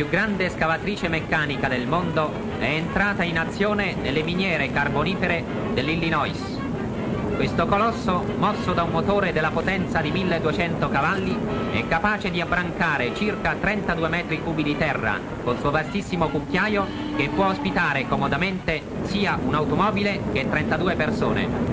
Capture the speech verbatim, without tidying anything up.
più grande scavatrice meccanica del mondo, è entrata in azione nelle miniere carbonifere dell'Illinois. Questo colosso, mosso da un motore della potenza di milleduecento cavalli, è capace di abbrancare circa trentadue metri cubi di terra col suo vastissimo cucchiaio, che può ospitare comodamente sia un'automobile che trentadue persone.